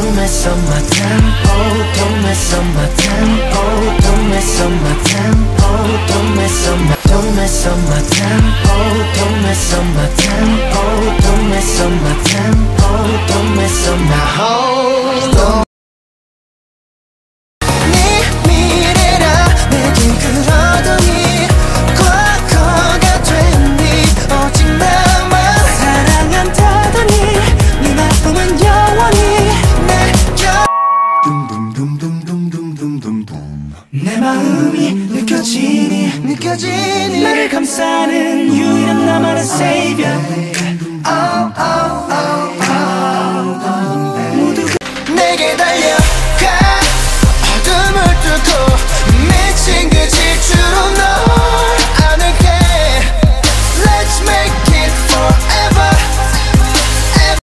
Don't mess up my tempo, don't mess up my tempo, don't mess up my tempo, don't mess up my, don't mess up my tempo, don't mess up my tempo, don't mess up my tempo, don't mess up my whole. 내 마음이 느껴지니 느껴지니 나를 감싸는 유일한 나만의 savior. Oh, oh, oh, oh. 모두가 내게 달려가 어둠을 뚫고 미친 그 질주로 널 안을게. Let's make it forever, ever.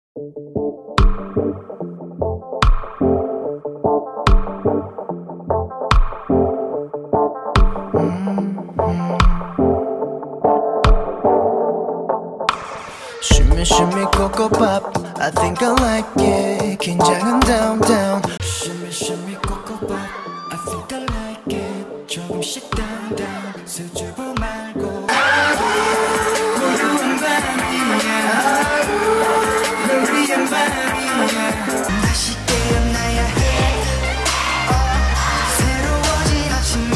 Shimmy, shimmy, coco pop. I think I like it. 긴장은 down, down. Shimmy, shimmy, coco pop. I think I like it. 조금씩 down, down. 수줍어 말고. 고요한 밤이야. 고요한 밤이야. 다시 깨어나야 해. 새로워진 아침에.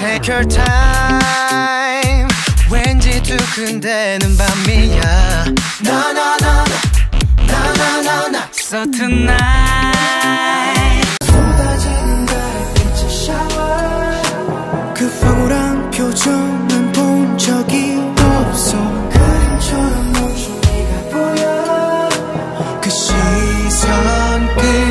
Take your time. 왠지 두근대는 밤이야. No, no, no, no, no, no, no. So tonight 쏟아지는 달빛의 샤워. 그 황홀한 표정은 본 적이 없어. 그림처럼 멈춘 네가 보여. 그 시선 끝에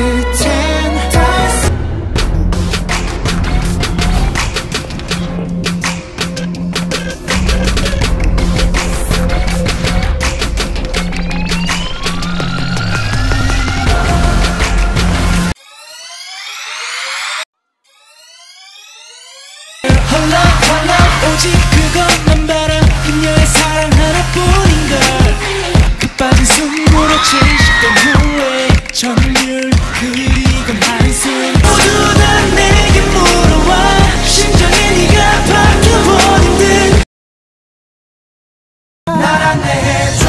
오직 그것만 바라. 그녀의 사랑 하나뿐인걸. 그 빠진 숨으로 70도 후에 점유율 그리고 한숨. 모두 다 내게 물어와. 심장에 네가 박혀본 힘든 날 안내해줘.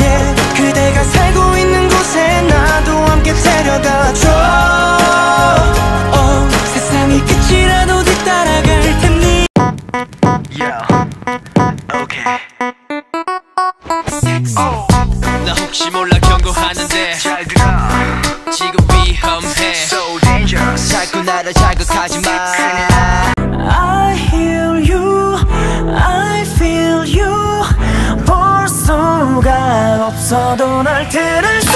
Yeah, 그대가 살고 있는 곳에 나도 함께 데려가줘. Oh, 세상이 끝이라도 따라갈 텐데. Yeah, okay. Oh. 나 혹시 몰라 경고하는데 잘 들어. 지금 위험해. So dangerous. 자꾸 나를 자극하지 마. I hear you, I feel you. 볼 수가 없어도 날 들을 수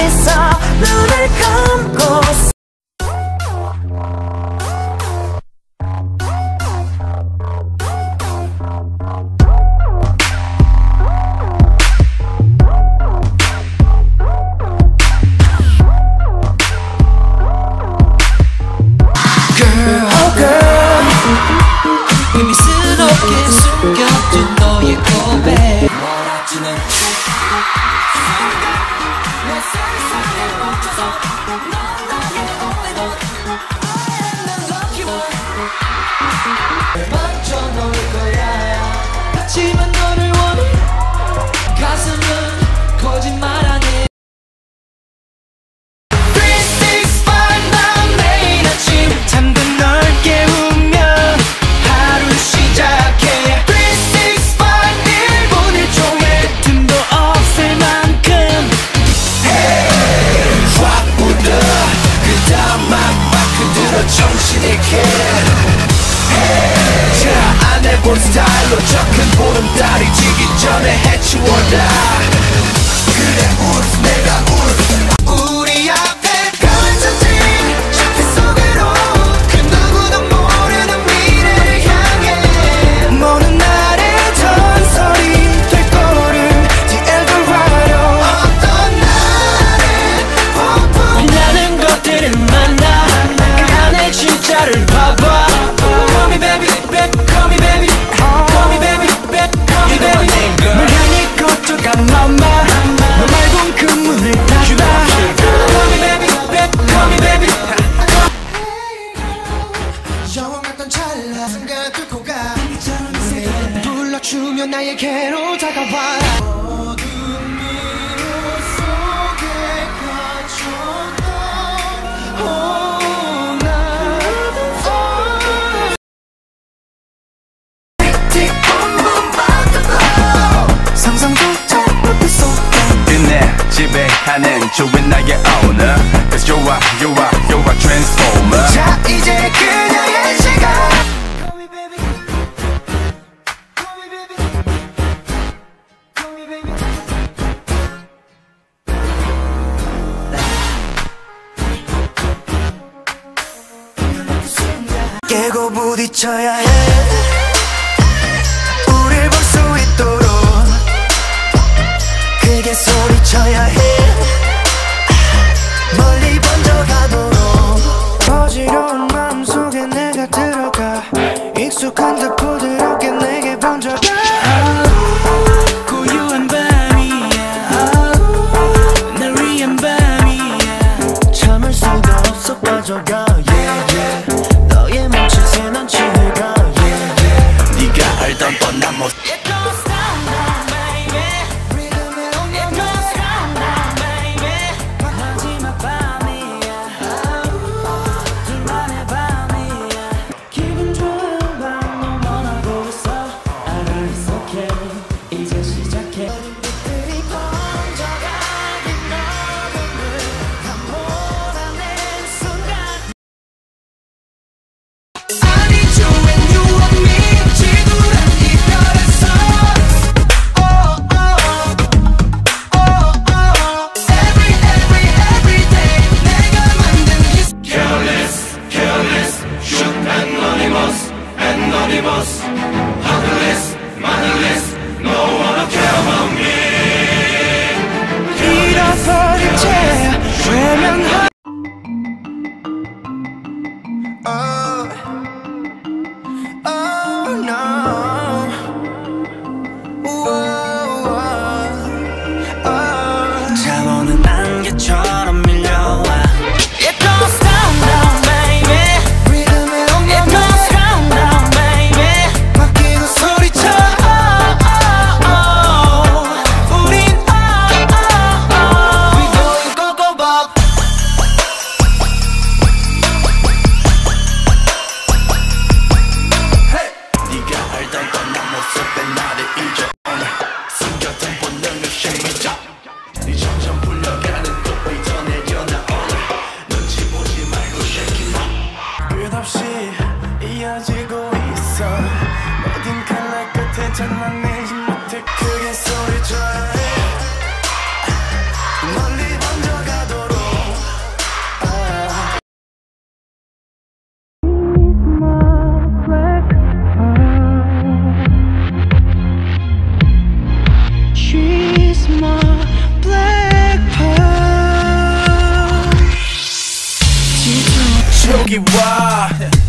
있어. 눈을 감고. 스타일로 적은 보름달이 지기 전에 해치워라. 그래 울스 내가 울스. 우리 앞에 가만져진 자켓 속으로 그 누구도 모르는 미래를 향해. 날 뚫고 가. 이처럼 이 세계를 불러주며 나에게로 다가와. 어둠 미로 속에 갇혔던 지배하는 주인 나의 owner. Cause you are, you are, you are transformer. 자 이제 그녀의 시간. Call me baby, call me baby, call me baby. 깨고 부딪혀야 해. 우릴 볼 수 있도록 크게 소리쳐야 해. 멀리 번져가도록 어지러운 마음속에 내가 들어가. 익숙한 듯 부드럽게 내게 번져가. 고요한 밤이야. 날 위한 밤이야. 참을 수가 없어 빠져가. Yeah, yeah. 너의 몸짓에 난 취해가. Yeah, yeah. 네가 알던 뻔한 모습.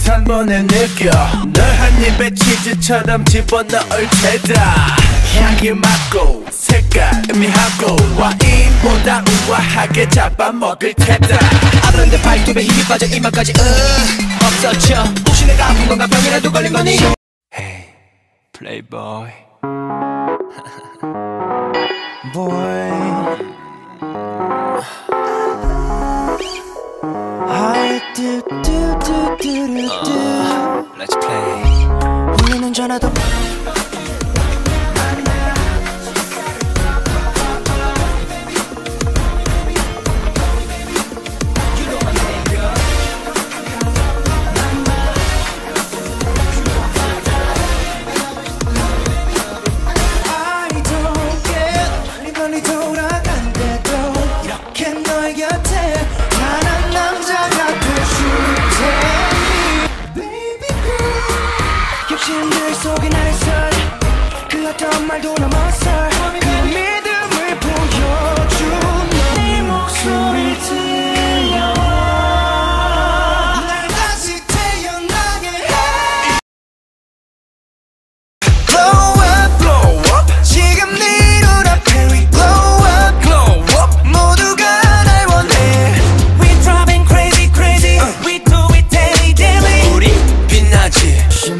단번에 느껴 널 한 입에 치즈처럼 집어넣을 테다. 향기 맡고 색깔 의미하고 와인보다 우아하게 잡아먹을 테다. 아른데 발톱에 힘이 빠져 이마까지 없어져. 혹시 내가 아픈 건가 병이라도 걸린 거니. Hey playboy boy do, do, do, do, do, do. Let's play. 우리는 전화도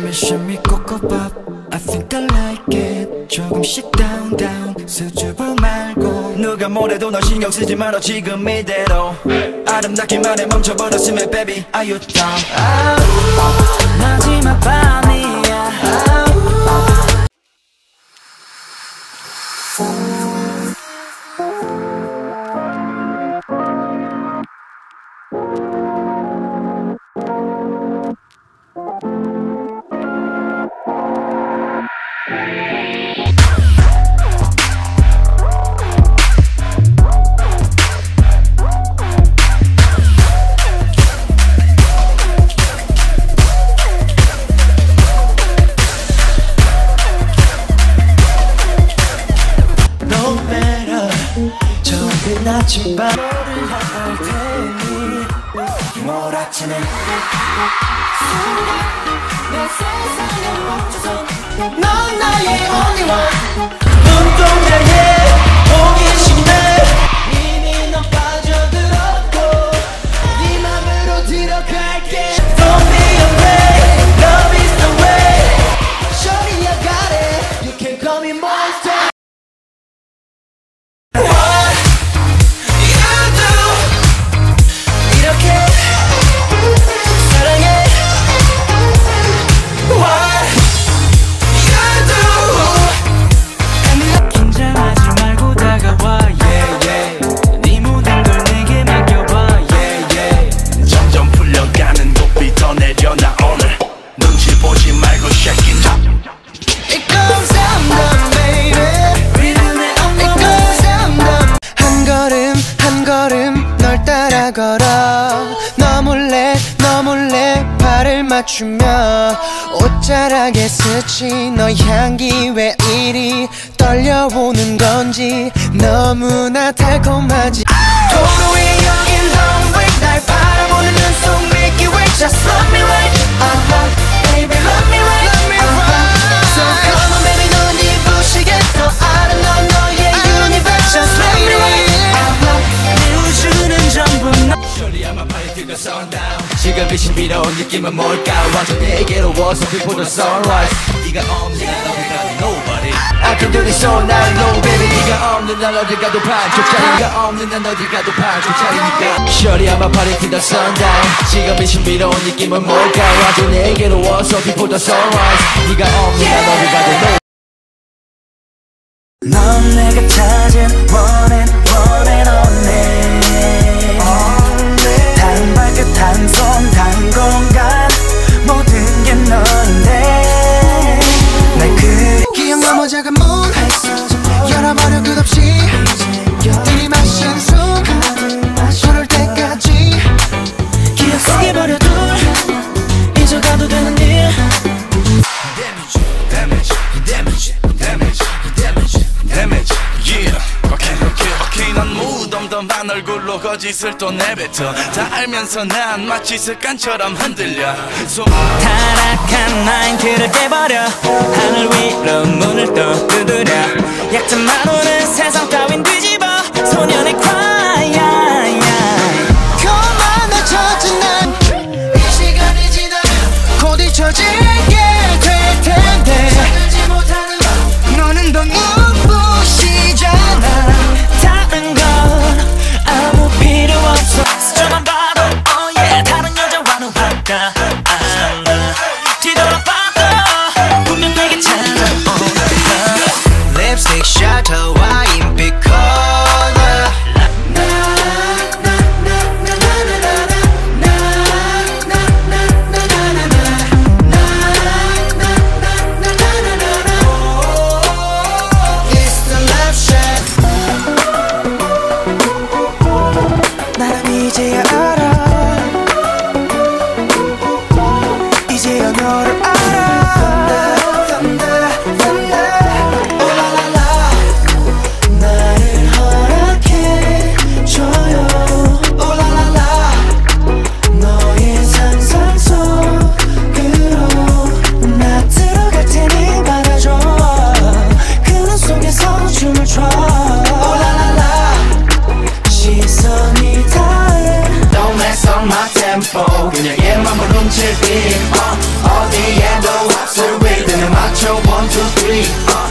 shimmy, shimmy. Coco Pop. I think I like it. 조금씩 down down 수줍어 말고 누가 뭐래도 널 신경 쓰지 말아 지금 이대로 아름답기만 해 멈춰버렸으면 baby are you down. 아우 마지막 밤이야. 아우 아침 밤 너를 향할 테니 몰아치는 순간 내 세상에 멈춰서 넌 나의 only one 눈동자에 보기 쉽네 이미 넌 빠져들었고 네 맘으로 들어갈게 Don't be afraid, love is the way Shorty I got it, you can call me monster. 맞추며 옷자락에 스친 너 향기 왜 이리 떨려오는 건지 너무나 달콤하지 도로 위에 여긴 runway 날 바라보는 눈속 Milky Way Just love me right uh-huh. Baby love me right, love me right. So come on baby 넌 이 부시게 더 아름다운 너의 universe Just love me right uh-huh. 내 우주는 전부 너 Surely I'm a party till the sun down 지금 빛이 밀어온 느낌은 뭘까 완전 내게로 와서 before the sunrise 네가 없는 날 어디 가도 nobody I can do this all night long baby 네가 없는 날 어디 가도 반쪽짜리 네가 없는 날 어디 가도 반쪽짜리니까 Surely I'm a party till the sundown 지금 빛이 밀어온 느낌은 뭘까 완전 내게로 와서 before the sunrise 네가 없는 날 어디 가도 nobody 넌 내가 찾은 one and only 발끝 한손 한 공간 모든 게 너인데 날 그리 기억 너무 작은 문 열어버려 끝없이 들이마시는 숨 부를 때까지 기억 속에 버려둘 잊어가도 되는 일 Damage, damage, damage, damage, damage, yeah 넌 무덤덤한 얼굴로 거짓을 또 내뱉어 다 알면서 난 마치 습관처럼 흔들려 타락한 마인드를 깨버려 하늘 위로 문을 또 두드려 약점만 오는 세상 따윈 뒤집어 소년의 cry 거만 맞춰진 난 이 시간이 지나 곧 잊혀지게 될 텐데 잠들지 못하는 너는 더 눈부시잖아 그녀의 맘을 훔칠 빛 어디에도 없을 빛 2, 3